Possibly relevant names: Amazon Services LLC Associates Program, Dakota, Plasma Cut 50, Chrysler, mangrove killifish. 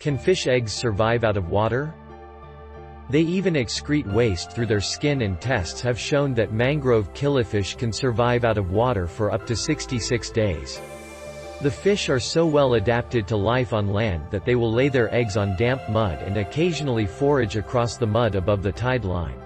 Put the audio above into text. Can fish eggs survive out of water? They even excrete waste through their skin, and tests have shown that mangrove killifish can survive out of water for up to 66 days. The fish are so well adapted to life on land that they will lay their eggs on damp mud and occasionally forage across the mud above the tide line.